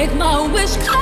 make my wish come.